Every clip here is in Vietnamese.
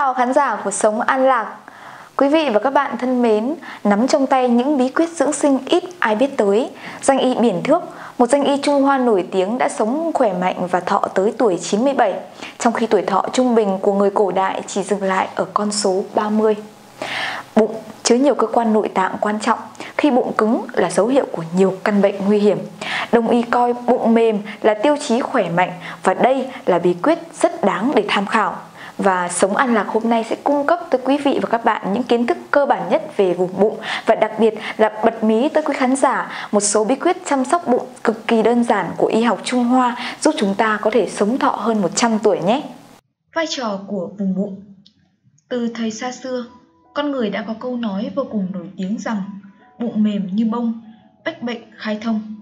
chào khán giả của Sống An Lạc. Quý vị và các bạn thân mến, nắm trong tay những bí quyết dưỡng sinh ít ai biết tới, danh y Biển Thước, một danh y Trung Hoa nổi tiếng đã sống khỏe mạnh và thọ tới tuổi 97, trong khi tuổi thọ trung bình của người cổ đại chỉ dừng lại ở con số 30. Bụng chứa nhiều cơ quan nội tạng quan trọng, khi bụng cứng là dấu hiệu của nhiều căn bệnh nguy hiểm. Đông y coi bụng mềm là tiêu chí khỏe mạnh và đây là bí quyết rất đáng để tham khảo. Và Sống An Lạc hôm nay sẽ cung cấp tới quý vị và các bạn những kiến thức cơ bản nhất về vùng bụng và đặc biệt là bật mí tới quý khán giả một số bí quyết chăm sóc bụng cực kỳ đơn giản của y học Trung Hoa giúp chúng ta có thể sống thọ hơn 100 tuổi nhé. Vai trò của vùng bụng. Từ thời xa xưa, con người đã có câu nói vô cùng nổi tiếng rằng bụng mềm như bông, bách bệnh khai thông.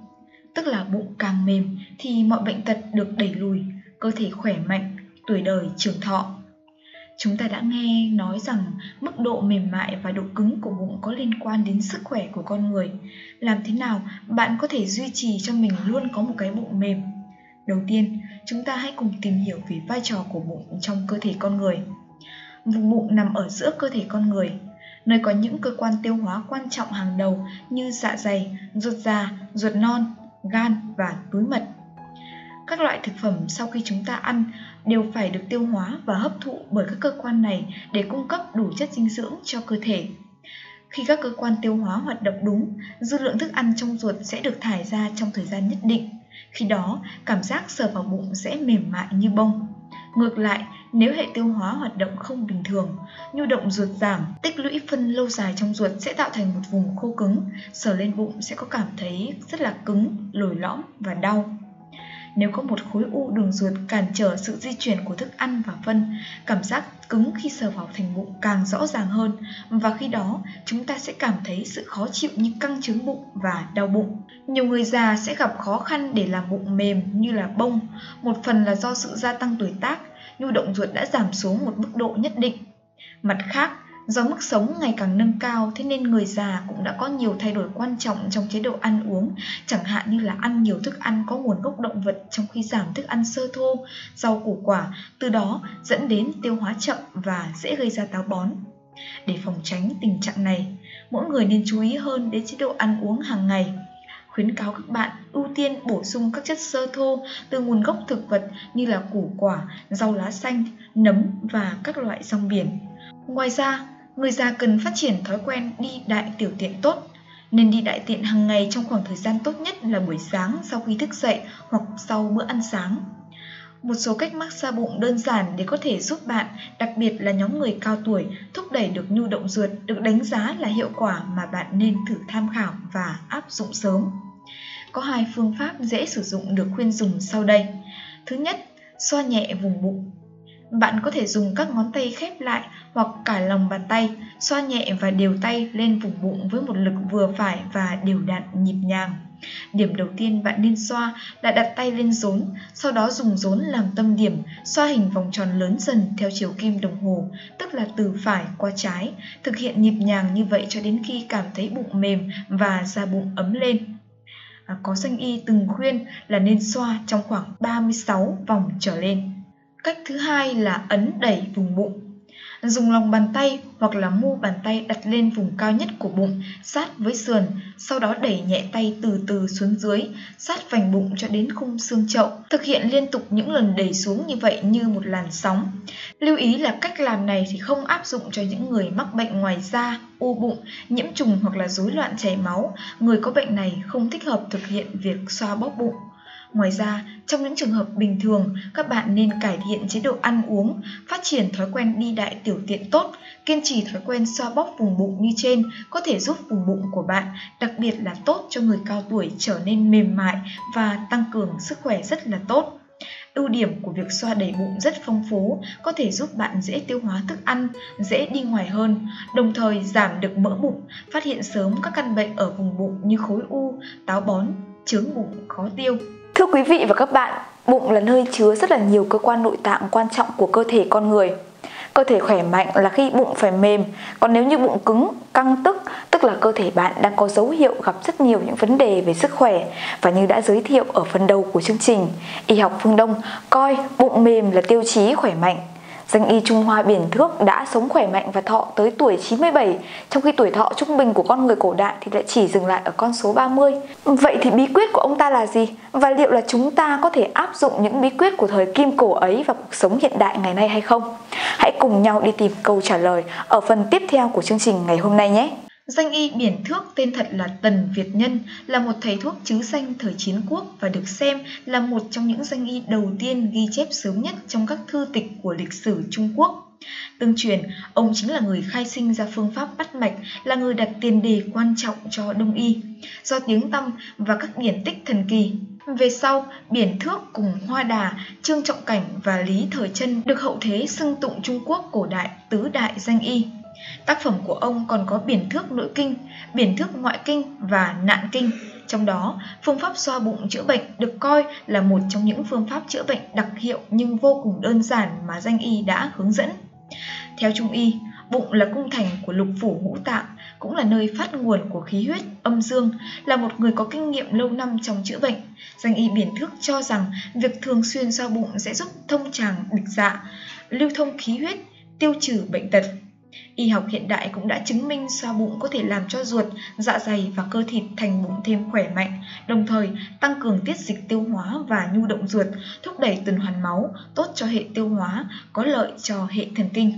Tức là bụng càng mềm thì mọi bệnh tật được đẩy lùi, cơ thể khỏe mạnh, tuổi đời trường thọ. Chúng ta đã nghe nói rằng mức độ mềm mại và độ cứng của bụng có liên quan đến sức khỏe của con người. Làm thế nào bạn có thể duy trì cho mình luôn có một cái bụng mềm? Đầu tiên, chúng ta hãy cùng tìm hiểu về vai trò của bụng trong cơ thể con người. Vùng bụng nằm ở giữa cơ thể con người, nơi có những cơ quan tiêu hóa quan trọng hàng đầu như dạ dày, ruột già, ruột non, gan và túi mật. Các loại thực phẩm sau khi chúng ta ăn đều phải được tiêu hóa và hấp thụ bởi các cơ quan này để cung cấp đủ chất dinh dưỡng cho cơ thể. Khi các cơ quan tiêu hóa hoạt động đúng, dư lượng thức ăn trong ruột sẽ được thải ra trong thời gian nhất định. Khi đó, cảm giác sờ vào bụng sẽ mềm mại như bông. Ngược lại, nếu hệ tiêu hóa hoạt động không bình thường, nhu động ruột giảm, tích lũy phân lâu dài trong ruột sẽ tạo thành một vùng khô cứng, sờ lên bụng sẽ có cảm thấy rất là cứng, lồi lõm và đau. Nếu có một khối u đường ruột cản trở sự di chuyển của thức ăn và phân, cảm giác cứng khi sờ vào thành bụng càng rõ ràng hơn và khi đó chúng ta sẽ cảm thấy sự khó chịu như căng trướng bụng và đau bụng. Nhiều người già sẽ gặp khó khăn để làm bụng mềm như là bông, một phần là do sự gia tăng tuổi tác, nhu động ruột đã giảm xuống một mức độ nhất định. Mặt khác, do mức sống ngày càng nâng cao, thế nên người già cũng đã có nhiều thay đổi quan trọng trong chế độ ăn uống, chẳng hạn như là ăn nhiều thức ăn có nguồn gốc động vật trong khi giảm thức ăn sơ thô, rau củ quả, từ đó dẫn đến tiêu hóa chậm và dễ gây ra táo bón. Để phòng tránh tình trạng này, mỗi người nên chú ý hơn đến chế độ ăn uống hàng ngày. Khuyến cáo các bạn ưu tiên bổ sung các chất xơ thô từ nguồn gốc thực vật như là củ quả, rau lá xanh, nấm và các loại rong biển. Ngoài ra, người già cần phát triển thói quen đi đại tiểu tiện tốt, nên đi đại tiện hàng ngày trong khoảng thời gian tốt nhất là buổi sáng sau khi thức dậy hoặc sau bữa ăn sáng. Một số cách massage bụng đơn giản để có thể giúp bạn, đặc biệt là nhóm người cao tuổi, thúc đẩy được nhu động ruột được đánh giá là hiệu quả mà bạn nên thử tham khảo và áp dụng sớm. Có hai phương pháp dễ sử dụng được khuyên dùng sau đây. Thứ nhất, xoa nhẹ vùng bụng. Bạn có thể dùng các ngón tay khép lại hoặc cả lòng bàn tay, xoa nhẹ và đều tay lên vùng bụng với một lực vừa phải và đều đặn nhịp nhàng. Điểm đầu tiên bạn nên xoa là đặt tay lên rốn, sau đó dùng rốn làm tâm điểm, xoa hình vòng tròn lớn dần theo chiều kim đồng hồ, tức là từ phải qua trái, thực hiện nhịp nhàng như vậy cho đến khi cảm thấy bụng mềm và da bụng ấm lên. Có danh y từng khuyên là nên xoa trong khoảng 36 vòng trở lên. Cách thứ hai là ấn đẩy vùng bụng. Dùng lòng bàn tay hoặc là mu bàn tay đặt lên vùng cao nhất của bụng, sát với sườn, sau đó đẩy nhẹ tay từ từ xuống dưới, sát vành bụng cho đến khung xương chậu. Thực hiện liên tục những lần đẩy xuống như vậy như một làn sóng. Lưu ý là cách làm này thì không áp dụng cho những người mắc bệnh ngoài da, u bụng, nhiễm trùng hoặc là rối loạn chảy máu. Người có bệnh này không thích hợp thực hiện việc xoa bóp bụng. Ngoài ra, trong những trường hợp bình thường, các bạn nên cải thiện chế độ ăn uống, phát triển thói quen đi đại tiểu tiện tốt, kiên trì thói quen xoa bóp vùng bụng như trên có thể giúp vùng bụng của bạn, đặc biệt là tốt cho người cao tuổi trở nên mềm mại và tăng cường sức khỏe rất là tốt. Ưu điểm của việc xoa đẩy bụng rất phong phú, có thể giúp bạn dễ tiêu hóa thức ăn, dễ đi ngoài hơn, đồng thời giảm được mỡ bụng, phát hiện sớm các căn bệnh ở vùng bụng như khối u, táo bón, chướng bụng khó tiêu. Thưa quý vị và các bạn, bụng là nơi chứa rất là nhiều cơ quan nội tạng quan trọng của cơ thể con người. Cơ thể khỏe mạnh là khi bụng phải mềm, còn nếu như bụng cứng, căng tức là cơ thể bạn đang có dấu hiệu gặp rất nhiều những vấn đề về sức khỏe. Và như đã giới thiệu ở phần đầu của chương trình, y học phương Đông coi bụng mềm là tiêu chí khỏe mạnh. Danh y Trung Hoa Biển Thước đã sống khỏe mạnh và thọ tới tuổi 97, trong khi tuổi thọ trung bình của con người cổ đại thì lại chỉ dừng lại ở con số 30. Vậy thì bí quyết của ông ta là gì? Và liệu là chúng ta có thể áp dụng những bí quyết của thời kim cổ ấy vào cuộc sống hiện đại ngày nay hay không? Hãy cùng nhau đi tìm câu trả lời ở phần tiếp theo của chương trình ngày hôm nay nhé! Danh y Biển Thước tên thật là Tần Việt Nhân, là một thầy thuốc trứ danh thời Chiến Quốc và được xem là một trong những danh y đầu tiên ghi chép sớm nhất trong các thư tịch của lịch sử Trung Quốc. Tương truyền, ông chính là người khai sinh ra phương pháp bắt mạch, là người đặt tiền đề quan trọng cho Đông y, do tiếng tăm và các điển tích thần kỳ. Về sau, Biển Thước cùng Hoa Đà, Trương Trọng Cảnh và Lý Thời Trân được hậu thế xưng tụng Trung Quốc cổ đại tứ đại danh y. Tác phẩm của ông còn có Biển Thước nội kinh, Biển Thước ngoại kinh và nạn kinh. Trong đó, phương pháp xoa bụng chữa bệnh được coi là một trong những phương pháp chữa bệnh đặc hiệu nhưng vô cùng đơn giản mà danh y đã hướng dẫn. Theo Trung y, bụng là cung thành của lục phủ ngũ tạng, cũng là nơi phát nguồn của khí huyết âm dương. Là một người có kinh nghiệm lâu năm trong chữa bệnh, danh y Biển Thước cho rằng việc thường xuyên xoa bụng sẽ giúp thông tràng địch dạ, lưu thông khí huyết, tiêu trừ bệnh tật. Y học hiện đại cũng đã chứng minh xoa bụng có thể làm cho ruột, dạ dày và cơ thịt thành bụng thêm khỏe mạnh, đồng thời tăng cường tiết dịch tiêu hóa và nhu động ruột, thúc đẩy tuần hoàn máu, tốt cho hệ tiêu hóa, có lợi cho hệ thần kinh.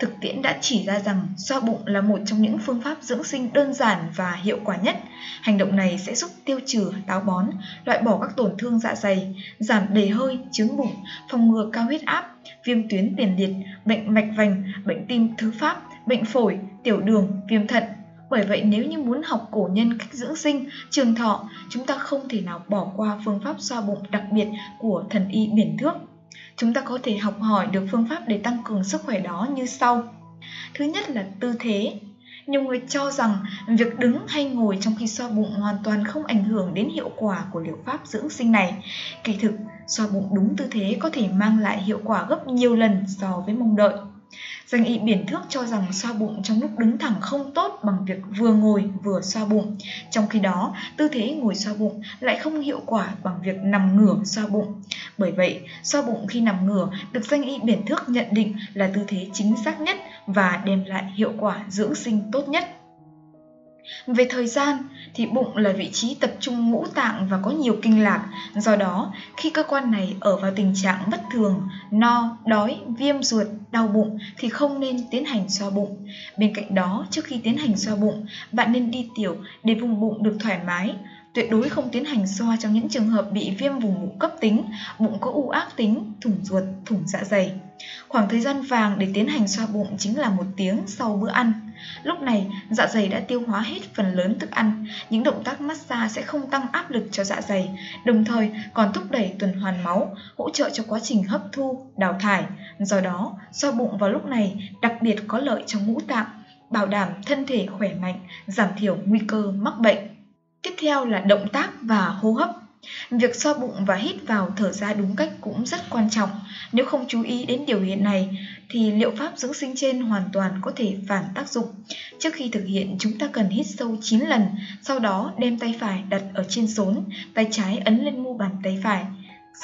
Thực tiễn đã chỉ ra rằng xoa bụng là một trong những phương pháp dưỡng sinh đơn giản và hiệu quả nhất. Hành động này sẽ giúp tiêu trừ táo bón, loại bỏ các tổn thương dạ dày, giảm đầy hơi, chướng bụng, phòng ngừa cao huyết áp, viêm tuyến tiền liệt, bệnh mạch vành, bệnh tim thứ phát, bệnh phổi, tiểu đường, viêm thận. Bởi vậy, nếu như muốn học cổ nhân cách dưỡng sinh, trường thọ, chúng ta không thể nào bỏ qua phương pháp xoa bụng đặc biệt của thần y Biển Thước. Chúng ta có thể học hỏi được phương pháp để tăng cường sức khỏe đó như sau. Thứ nhất là tư thế. Nhiều người cho rằng việc đứng hay ngồi trong khi xoa bụng hoàn toàn không ảnh hưởng đến hiệu quả của liệu pháp dưỡng sinh này. Kỳ thực, xoa bụng đúng tư thế có thể mang lại hiệu quả gấp nhiều lần so với mong đợi. Danh y Biển Thước cho rằng xoa bụng trong lúc đứng thẳng không tốt bằng việc vừa ngồi vừa xoa bụng. Trong khi đó, tư thế ngồi xoa bụng lại không hiệu quả bằng việc nằm ngửa xoa bụng. Bởi vậy, xoa bụng khi nằm ngửa được danh y Biển Thước nhận định là tư thế chính xác nhất và đem lại hiệu quả dưỡng sinh tốt nhất. Về thời gian thì bụng là vị trí tập trung ngũ tạng và có nhiều kinh lạc, do đó khi cơ quan này ở vào tình trạng bất thường, no, đói, viêm ruột, đau bụng thì không nên tiến hành xoa bụng. Bên cạnh đó, trước khi tiến hành xoa bụng, bạn nên đi tiểu để vùng bụng được thoải mái. Tuyệt đối không tiến hành xoa trong những trường hợp bị viêm vùng bụng cấp tính, bụng có u ác tính, thủng ruột, thủng dạ dày. Khoảng thời gian vàng để tiến hành xoa bụng chính là 1 tiếng sau bữa ăn. Lúc này, dạ dày đã tiêu hóa hết phần lớn thức ăn. Những động tác massage sẽ không tăng áp lực cho dạ dày, đồng thời còn thúc đẩy tuần hoàn máu, hỗ trợ cho quá trình hấp thu, đào thải. Do đó, xoa bụng vào lúc này đặc biệt có lợi cho ngũ tạng, bảo đảm thân thể khỏe mạnh, giảm thiểu nguy cơ mắc bệnh. Tiếp theo là động tác và hô hấp. Việc xoa bụng và hít vào thở ra đúng cách cũng rất quan trọng. Nếu không chú ý đến điều hiện này thì liệu pháp dưỡng sinh trên hoàn toàn có thể phản tác dụng. Trước khi thực hiện, chúng ta cần hít sâu 9 lần, sau đó đem tay phải đặt ở trên rốn, tay trái ấn lên mu bàn tay phải.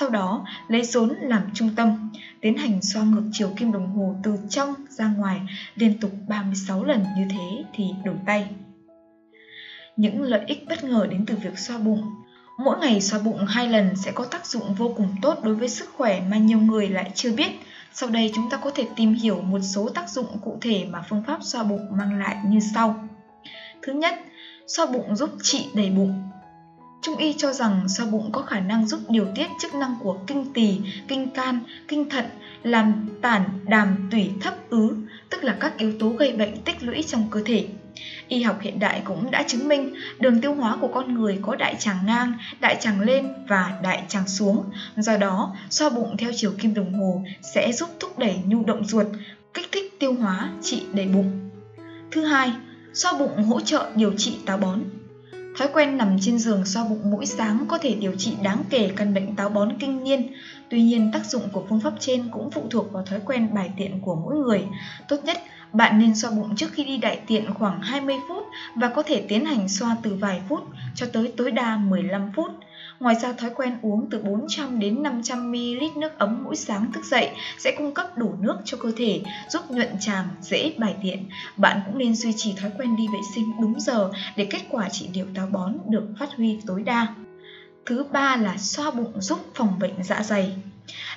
Sau đó, lấy rốn làm trung tâm, tiến hành xoa ngược chiều kim đồng hồ từ trong ra ngoài liên tục 36 lần, như thế thì đổi tay. Những lợi ích bất ngờ đến từ việc xoa bụng. Mỗi ngày xoa bụng 2 lần sẽ có tác dụng vô cùng tốt đối với sức khỏe mà nhiều người lại chưa biết. Sau đây chúng ta có thể tìm hiểu một số tác dụng cụ thể mà phương pháp xoa bụng mang lại như sau. Thứ nhất, xoa bụng giúp trị đầy bụng. Trung y cho rằng xoa bụng có khả năng giúp điều tiết chức năng của kinh tỳ, kinh can, kinh thận, làm tản đàm tủy thấp ứ, tức là các yếu tố gây bệnh tích lũy trong cơ thể. Y học hiện đại cũng đã chứng minh đường tiêu hóa của con người có đại tràng ngang, đại tràng lên và đại tràng xuống. Do đó, xoa bụng theo chiều kim đồng hồ sẽ giúp thúc đẩy nhu động ruột, kích thích tiêu hóa, trị đầy bụng. Thứ hai, xoa bụng hỗ trợ điều trị táo bón. Thói quen nằm trên giường xoa bụng mỗi sáng có thể điều trị đáng kể căn bệnh táo bón kinh niên. Tuy nhiên, tác dụng của phương pháp trên cũng phụ thuộc vào thói quen bài tiện của mỗi người. Tốt nhất, bạn nên xoa bụng trước khi đi đại tiện khoảng 20 phút và có thể tiến hành xoa từ vài phút cho tới tối đa 15 phút. Ngoài ra, thói quen uống từ 400 đến 500ml nước ấm mỗi sáng thức dậy sẽ cung cấp đủ nước cho cơ thể, giúp nhuận tràng, dễ bài tiện. Bạn cũng nên duy trì thói quen đi vệ sinh đúng giờ để kết quả trị liệu táo bón được phát huy tối đa. Thứ ba là xoa bụng giúp phòng bệnh dạ dày.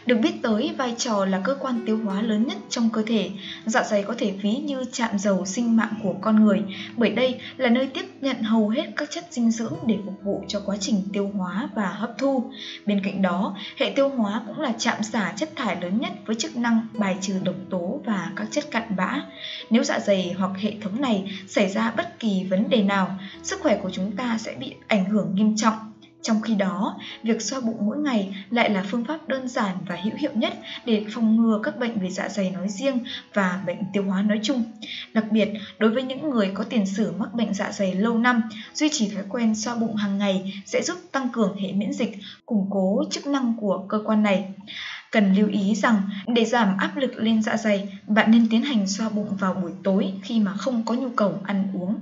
Được biết tới vai trò là cơ quan tiêu hóa lớn nhất trong cơ thể, dạ dày có thể ví như trạm dầu sinh mạng của con người, bởi đây là nơi tiếp nhận hầu hết các chất dinh dưỡng để phục vụ cho quá trình tiêu hóa và hấp thu. Bên cạnh đó, hệ tiêu hóa cũng là trạm xả chất thải lớn nhất với chức năng bài trừ độc tố và các chất cặn bã. Nếu dạ dày hoặc hệ thống này xảy ra bất kỳ vấn đề nào, sức khỏe của chúng ta sẽ bị ảnh hưởng nghiêm trọng. Trong khi đó, việc xoa bụng mỗi ngày lại là phương pháp đơn giản và hữu hiệu nhất để phòng ngừa các bệnh về dạ dày nói riêng và bệnh tiêu hóa nói chung. Đặc biệt, đối với những người có tiền sử mắc bệnh dạ dày lâu năm, duy trì thói quen xoa bụng hàng ngày sẽ giúp tăng cường hệ miễn dịch, củng cố chức năng của cơ quan này. Cần lưu ý rằng, để giảm áp lực lên dạ dày, bạn nên tiến hành xoa bụng vào buổi tối khi mà không có nhu cầu ăn uống.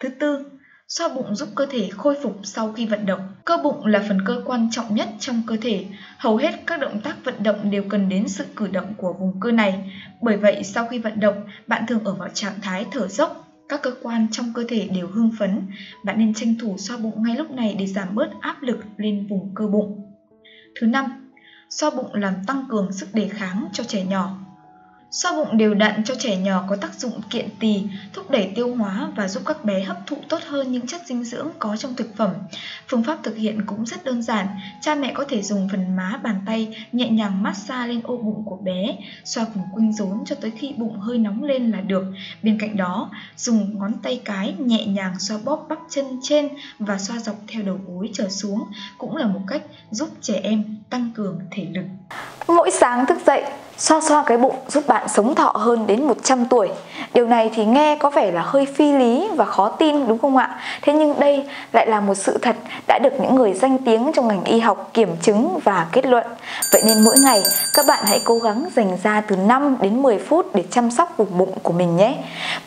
Thứ tư, xoa bụng giúp cơ thể khôi phục sau khi vận động. Cơ bụng là phần cơ quan trọng nhất trong cơ thể. Hầu hết các động tác vận động đều cần đến sự cử động của vùng cơ này. Bởi vậy, sau khi vận động, bạn thường ở vào trạng thái thở dốc. Các cơ quan trong cơ thể đều hưng phấn. Bạn nên tranh thủ xoa bụng ngay lúc này để giảm bớt áp lực lên vùng cơ bụng. Thứ năm, xoa bụng làm tăng cường sức đề kháng cho trẻ nhỏ. Xoa bụng đều đặn cho trẻ nhỏ có tác dụng kiện tỳ, thúc đẩy tiêu hóa và giúp các bé hấp thụ tốt hơn những chất dinh dưỡng có trong thực phẩm. Phương pháp thực hiện cũng rất đơn giản, cha mẹ có thể dùng phần má bàn tay nhẹ nhàng massage lên ô bụng của bé, xoa vùng quanh rốn cho tới khi bụng hơi nóng lên là được. Bên cạnh đó, dùng ngón tay cái nhẹ nhàng xoa bóp bắp chân trên và xoa dọc theo đầu gối trở xuống cũng là một cách giúp trẻ em tăng cường thể lực. Mỗi sáng thức dậy, xoa cái bụng giúp bạn sống thọ hơn đến 100 tuổi. Điều này thì nghe có vẻ là hơi phi lý và khó tin đúng không ạ? Thế nhưng đây lại là một sự thật đã được những người danh tiếng trong ngành y học kiểm chứng và kết luận. Vậy nên mỗi ngày các bạn hãy cố gắng dành ra từ 5 đến 10 phút để chăm sóc vùng bụng của mình nhé.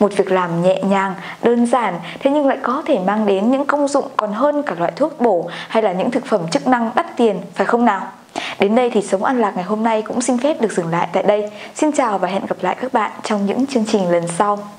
Một việc làm nhẹ nhàng, đơn giản thế nhưng lại có thể mang đến những công dụng còn hơn cả loại thuốc bổ hay là những thực phẩm chức năng đắt tiền, phải không nào? Đến đây thì Sống An Lạc ngày hôm nay cũng xin phép được dừng lại tại đây. Xin chào và hẹn gặp lại các bạn trong những chương trình lần sau.